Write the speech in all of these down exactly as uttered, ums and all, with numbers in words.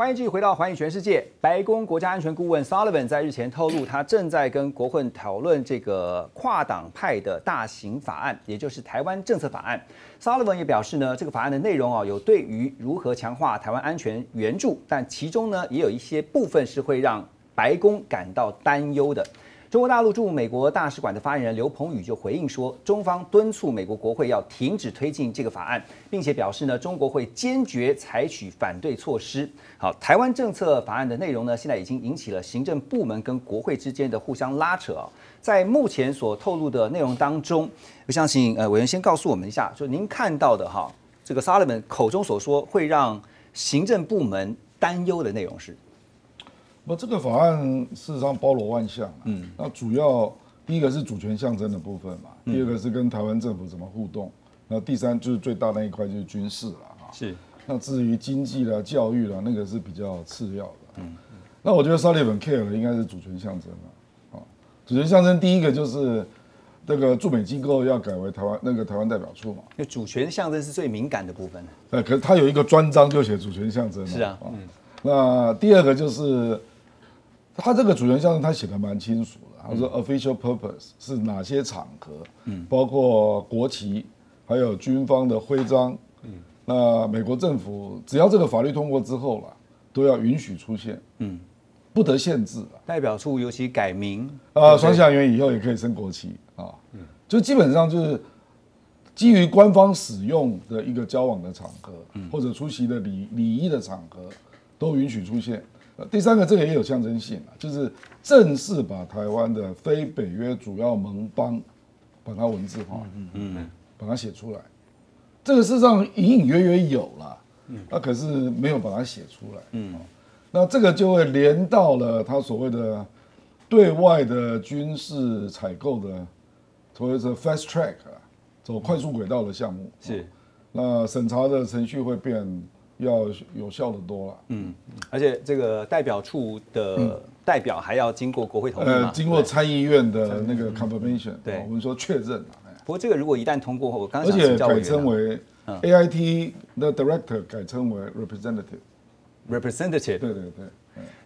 欢迎继续回到《寰宇全世界》。白宫国家安全顾问 Sullivan 在日前透露，他正在跟国会讨论这个跨党派的大型法案，也就是台湾政策法案。Sullivan 也表示呢，这个法案的内容啊，有对于如何强化台湾安全援助，但其中呢，也有一些部分是会让白宫感到担忧的。 中国大陆驻美国大使馆的发言人刘鹏宇就回应说，中方敦促美国国会要停止推进这个法案，并且表示呢，中国会坚决采取反对措施。好，台湾政策法案的内容呢，现在已经引起了行政部门跟国会之间的互相拉扯啊。在目前所透露的内容当中，我相信呃委员先告诉我们一下，就您看到的哈，这个Sullivan口中所说会让行政部门担忧的内容是。 那这个法案事实上包罗万象、啊，嗯，那主要第一个是主权象征的部分嘛，嗯、第二个是跟台湾政府怎么互动，那第三就是最大那一块就是军事了啊，是。那至于经济啦、教育啦，那个是比较次要的、啊嗯。嗯，那我觉得Sullivan care 的应该是主权象征了、啊，啊，主权象征第一个就是那个驻美机构要改为台湾那个台湾代表处嘛，因为主权象征是最敏感的部分。对，可是他有一个专章就写主权象征、啊。是啊，嗯、啊。那第二个就是。 他这个主权象征，他写的蛮清楚的。他说 ，official purpose 是哪些场合，嗯，包括国旗，还有军方的徽章，嗯，那美国政府只要这个法律通过之后啦，都要允许出现，嗯，不得限制啦。代表处尤其改名，呃，双下元以后也可以升国旗啊，嗯，就基本上就是基于官方使用的一个交往的场合，嗯，或者出席的礼礼仪的场合，都允许出现。 第三个，这个也有象征性啊，就是正式把台湾的非北约主要盟邦，把它文字化，嗯嗯，把它写出来。这个事实上隐隐约约有啦，嗯，那可是没有把它写出来，嗯，那这个就会连到了他所谓的对外的军事采购的，所谓的 fast track 啊，走快速轨道的项目是，那审查的程序会变。 要有效的多了，嗯，而且这个代表处的代表还要经过国会同意嘛，呃，经过参议院的那个 confirmation， 对，我们说确认了。不过这个如果一旦通过后，我刚刚想请教委员，而且改称为 A I T 的 director 改称为 representative，representative， 对对对。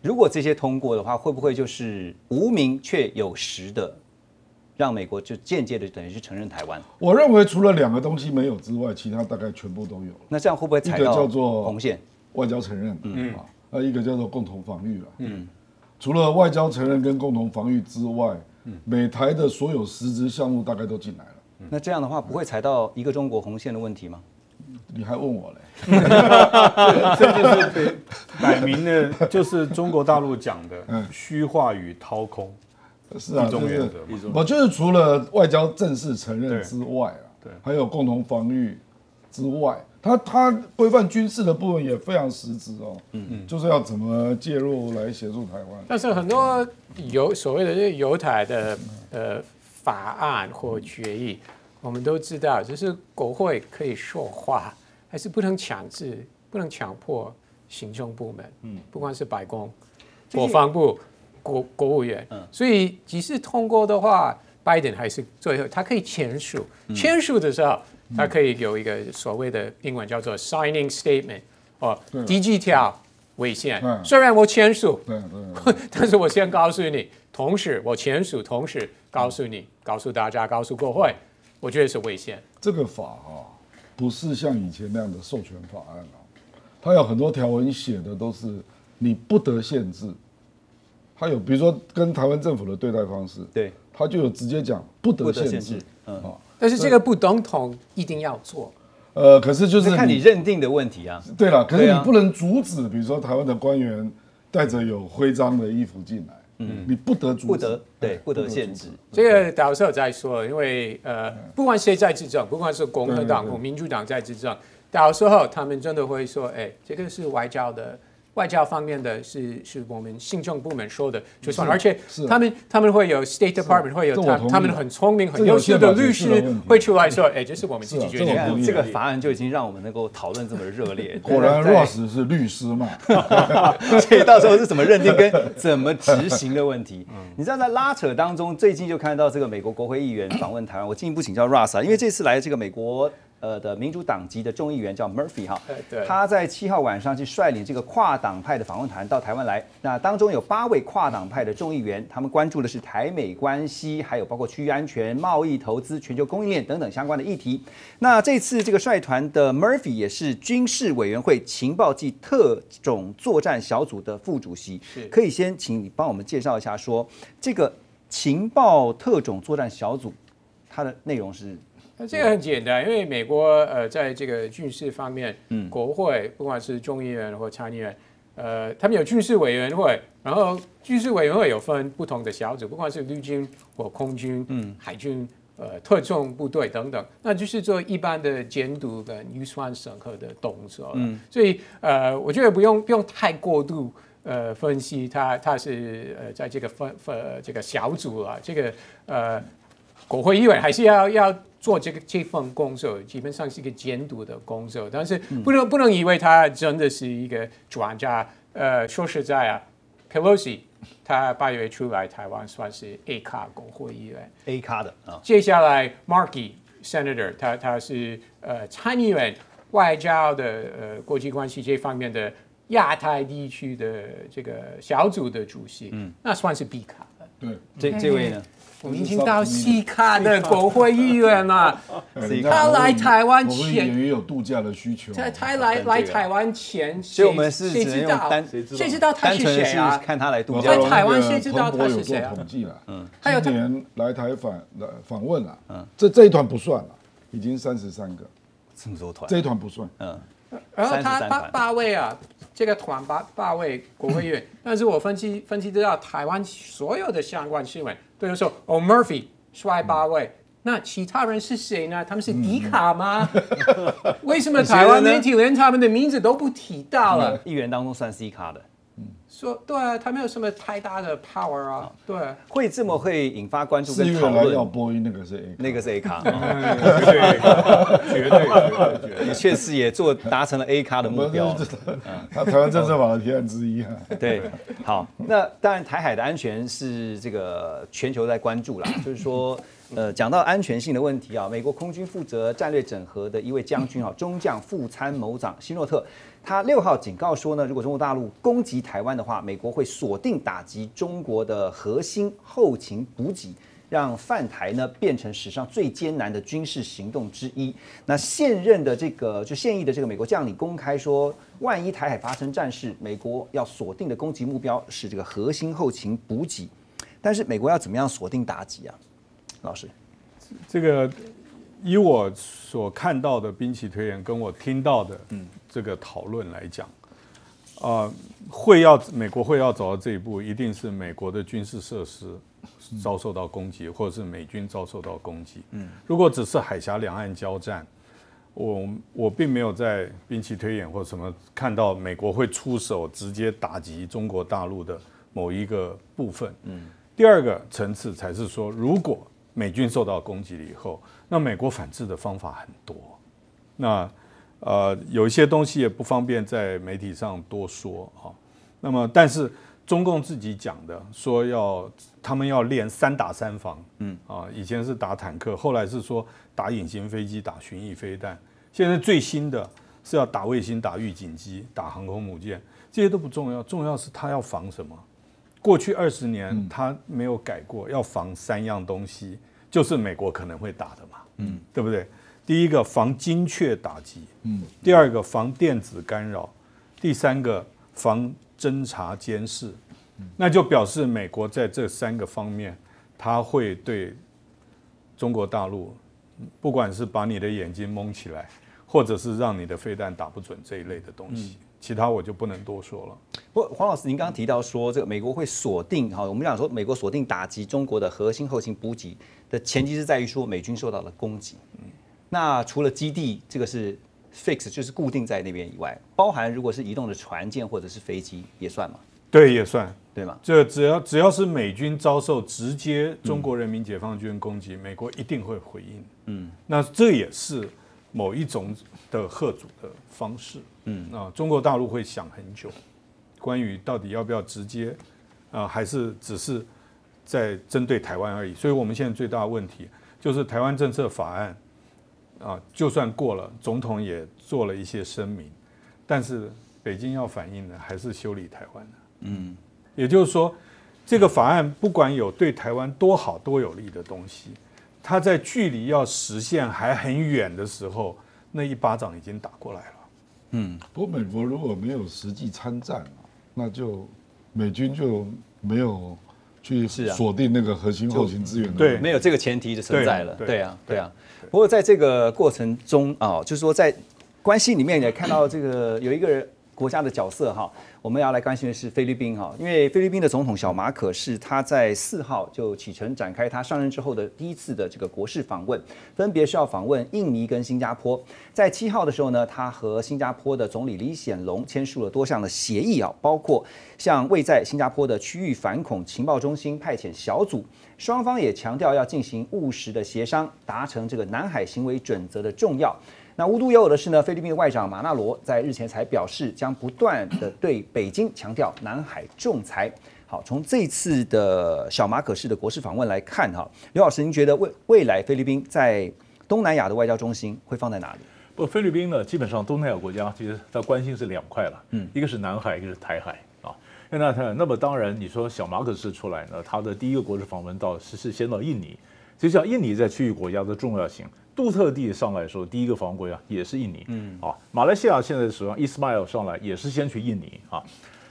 如果这些通过的话，会不会就是无名却有实的，让美国就间接的等于是承认台湾？我认为除了两个东西没有之外，其他大概全部都有了。那这样会不会踩到红线？外交承认，嗯啊，那一个叫做共同防御了，嗯。除了外交承认跟共同防御之外，嗯，美台的所有实质项目大概都进来了。那这样的话，不会踩到一个中国红线的问题吗？你还问我嘞？这就是摆明了就是中国大陆讲的虚化与掏空。 是啊，就是我就是除了外交正式承认之外啊，对，还有共同防御之外，它它规范军事的部分也非常实质哦，嗯嗯，就是要怎么介入来协助台湾。但是很多犹所谓的这犹台的呃法案或决议，我们都知道，就是国会可以说话，还是不能强制、不能强迫行政部门，嗯，不管是白宫、国防部。 国国务院，所以即使通过的话，拜登还是最后他可以签署。签署的时候，他可以有一个所谓的英文叫做 signing statement， 哦，第几条违宪。虽然我签署，但是我先告诉你，同时我签署，同时告诉你，告诉大家，告诉国会，我觉得是违宪。这个法啊，不是像以前那样的授权法案啊，它有很多条文写的都是你不得限制。 他有，比如说跟台湾政府的对待方式，对，他就有直接讲不得限制，嗯，啊，但是这个不等同一定要做，呃，可是就是看你认定的问题啊。对了，可是你不能阻止，比如说台湾的官员带着有徽章的衣服进来，嗯，你不得阻止，不得，对，不得限制。这个到时候再说，因为呃，不管谁在执政，不管是共和党或民主党在执政，到时候他们真的会说，哎，这个是外交的。 外交方面的是是我们行政部门说的就算，而且他们他们会有 State Department 会有他他们很聪明很优秀的律师会出来说，哎，这是我们自己决定。这个法案就已经让我们能够讨论这么热烈。果然 Ross 是律师嘛，所以到时候是怎么认定跟怎么执行的问题。你知道在拉扯当中，最近就看到这个美国国会议员访问台湾，我进一步请教 Ross 啊，因为这次来这个美国。呃的民主党籍的众议员叫 Murphy 哈，他在七号晚上去率领这个跨党派的访问团到台湾来。那当中有八位跨党派的众议员，他们关注的是台美关系，还有包括区域安全、贸易、投资、全球供应链等等相关的议题。那这次这个率团的 Murphy 也是军事委员会情报暨特种作战小组的副主席。可以先请你帮我们介绍一下说，说这个情报特种作战小组它的内容是。 那这个很简单，因为美国呃，在这个军事方面，嗯，国会不管是众议院或参议院，呃，他们有军事委员会，然后军事委员会有分不同的小组，不管是陆军或空军、嗯，海军、呃，特种部队等等，那就是做一般的监督跟预算审核的动作。嗯，所以呃，我觉得不用不用太过度。 呃，分析它它是呃，在这个分分这个小组啊，这个呃，国会议员还是要要做这个这份工作，基本上是一个监督的工作，但是不能不能以为它真的是一个专家。呃，说实在啊 ，Pelosi 他八月出来台湾算是 A 咖国会议员 ，A 咖的啊。接下来 Markey Senator 他他是呃参议员，外交的呃国际关系这方面的。 亚太地区的这个小组的主席，嗯，那算是 B 卡了。对，这这位呢，我们已经到 C 卡的国会议员了。他来台湾前，国会有度假的需求。他他来来台湾前，所以我们是谁知道？谁知道他是谁啊？看他来度假。来台湾谁知道他是谁啊？统计了，嗯，还有今年来台访来访问了，嗯，这这一团不算了，已经三十三个，这么多团，这一团不算，嗯。 然后他八八位啊，这个团八八位国会议员，但是我分析分析知道台湾所有的相关新闻，比如说哦 Murphy 率八位，那其他人是谁呢？他们是迪卡吗？为什么台湾媒体连他们的名字都不提到了？议员当中算 C 卡的，嗯，说对啊，他没有什么太大的 power 啊，对，会这么会引发关注跟讨论。要播音那个是 A， 那个是 A 卡。 绝对，你确实也做达成了 A 咖的目标了。他台湾政策法的提案之一啊。对，好，那当然台海的安全是这个全球在关注啦。就是说，呃，讲到安全性的问题啊，美国空军负责战略整合的一位将军啊，中将副参谋长希诺特，他六号警告说呢，如果中国大陆攻击台湾的话，美国会锁定打击中国的核心后勤补给。 让犯台呢变成史上最艰难的军事行动之一。那现任的这个就现役的这个美国将领公开说，万一台海发生战事，美国要锁定的攻击目标是这个核心后勤补给。但是美国要怎么样锁定打击啊？老师，这个以我所看到的兵棋推演跟我听到的这个讨论来讲，啊、呃，会要美国会要走到这一步，一定是美国的军事设施。 遭受到攻击，或者是美军遭受到攻击。嗯，如果只是海峡两岸交战，我我并没有在兵棋推演或什么看到美国会出手直接打击中国大陆的某一个部分。嗯，第二个层次才是说，如果美军受到攻击了以后，那美国反制的方法很多。那呃，有一些东西也不方便在媒体上多说啊。那么，但是。 中共自己讲的，说要他们要练三打三防，嗯啊，以前是打坦克，后来是说打隐形飞机、打巡弋飞弹，现在最新的是要打卫星、打预警机、打航空母舰，这些都不重要，重要是他要防什么。过去二十年他没有改过，要防三样东西，就是美国可能会打的嘛，嗯，对不对？第一个防精确打击，嗯，第二个防电子干扰，第三个防。 侦查监视，那就表示美国在这三个方面，他会对中国大陆，不管是把你的眼睛蒙起来，或者是让你的飞弹打不准这一类的东西，其他我就不能多说了。不，黄老师，您刚刚提到说，这个美国会锁定哈，我们讲说美国锁定打击中国的核心后勤补给的前提是在于说美军受到了攻击。那除了基地，这个是。 fix 就是固定在那边以外，包含如果是移动的船舰或者是飞机也算嘛？对，也算，对嘛？这只要只要是美军遭受直接中国人民解放军攻击，嗯、美国一定会回应。嗯，那这也是某一种的嚇阻的方式。嗯，啊，中国大陆会想很久，关于到底要不要直接，啊、呃，还是只是在针对台湾而已。所以我们现在最大的问题就是台湾政策法案。啊，就算过了，总统也做了一些声明，但是北京要反映的还是修理台湾的。嗯，也就是说，这个法案不管有对台湾多好多有利的东西，它在距离要实现还很远的时候，那一巴掌已经打过来了。嗯，不过美国如果没有实际参战，那就美军就没有去锁定那个核心后勤资源的，对，没有这个前提就存在了。对啊，对啊。不过在这个过程中啊，就是说在关系里面也看到这个有一个国家的角色哈，我们要来关心的是菲律宾哈，因为菲律宾的总统小马可是他在四号就启程展开他上任之后的第一次的这个国事访问，分别是要访问印尼跟新加坡。在七号的时候呢，他和新加坡的总理李显龙签署了多项的协议啊，包括向位在新加坡的区域反恐情报中心派遣小组，双方也强调要进行务实的协商，达成这个南海行为准则的重要。那无独有偶的是呢，菲律宾的外长马纳罗在日前才表示，将不断的对北京强调南海仲裁。好，从这次的小马可式的国事访问来看哈，刘老师，您觉得未未来菲律宾在东南亚的外交中心会放在哪里？不，菲律宾呢，基本上东南亚国家其实它关心是两块了，嗯，一个是南海，一个是台海啊。那那么当然，你说小马可式出来呢，他的第一个国事访问到是先到印尼，就像印尼在区域国家的重要性。杜特地上来的时候，第一个访问国家也是印尼，嗯，啊，马来西亚现在首相伊斯迈尔上来也是先去印尼啊。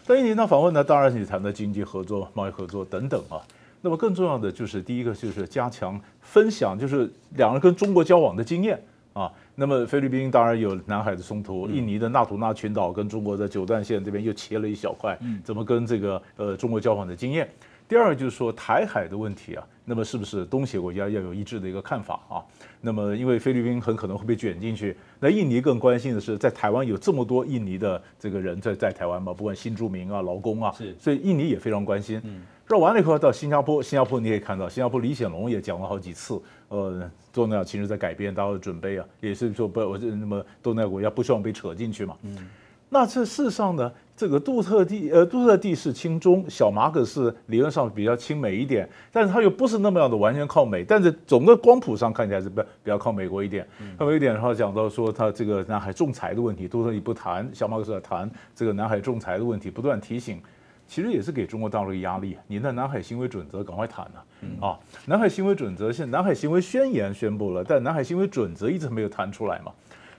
在印尼呢访问呢，当然你谈的经济合作、贸易合作等等啊。那么更重要的就是第一个就是加强分享，就是两人跟中国交往的经验啊。那么菲律宾当然有南海的冲突，印尼的纳图纳群岛跟中国的九段线这边又切了一小块，怎么跟这个呃中国交往的经验。第二就是说台海的问题啊，那么是不是东协国家要有一致的一个看法啊？那么因为菲律宾很可能会被卷进去，那印尼更关心的是在台湾有这么多印尼的这个人在在台湾嘛，不管新住民啊、劳工啊，所以印尼也非常关心。绕完了以后到新加坡，新加坡你也看到，新加坡李显龙也讲了好几次，呃，东南亚其实在改变，大家的准备啊，也是说不，我那么东南亚国家不希望被扯进去嘛。嗯，那这事实上呢，这个杜特地呃，杜特地是亲中，小马可是理论上比较亲美一点，但是他又不是那么样的完全靠美，但是总的光谱上看起来是比较比较靠美国一点。靠美国一点，然后讲到说他这个南海仲裁的问题，杜特地不谈，小马可是在谈这个南海仲裁的问题，不断提醒，其实也是给中国大陆的压力，你的南海行为准则赶快谈啊！啊，南海行为准则现在南海行为宣言宣布了，但南海行为准则一直没有谈出来嘛。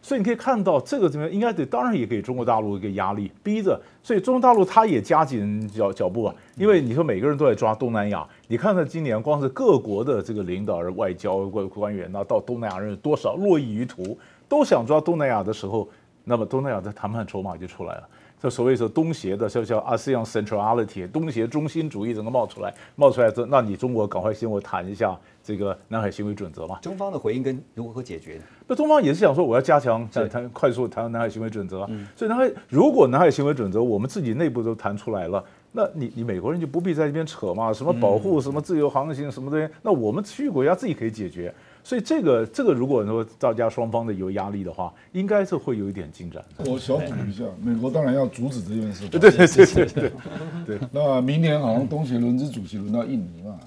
所以你可以看到，这个怎么样？应该对，当然也给中国大陆一个压力，逼着。所以中国大陆它也加紧脚脚步啊，因为你说每个人都在抓东南亚，你看看今年光是各国的这个领导人、外交官官员呢，到东南亚人多少络绎于途，都想抓东南亚的时候，那么东南亚的谈判筹码就出来了。这所谓说东协的叫叫 ASEAN Centrality， 东协中心主义整个冒出来，冒出来之后，那你中国赶快先我谈一下这个南海行为准则嘛。中方的回应跟如何解决？那中方也是想说，我要加强谈快速谈南海行为准则。嗯、所以南海如果南海行为准则我们自己内部都谈出来了，那你你美国人就不必在这边扯嘛，什么保护、什么自由航行、什么东西，那我们区域国家自己可以解决。所以这个这个，如果说大家双方的有压力的话，应该是会有一点进展。我小补一下，美国当然要阻止这件事。对对对对对对。那明年好像东协轮值主席轮到印尼嘛？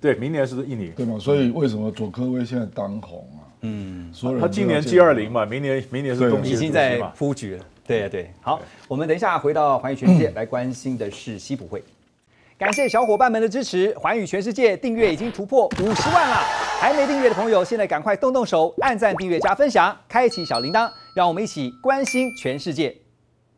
对，明年是印尼，对嘛？所以为什么佐科威现在当红啊？嗯，他今年 G 二十嘛，明年明年是东协，已经在布局了。对对，好，我们等一下回到环宇全世界来关心的是西普会。感谢小伙伴们的支持，环宇全世界订阅已经突破五十万了，还没订阅的朋友，现在赶快动动手，按赞、订阅、加分享，开启小铃铛，让我们一起关心全世界。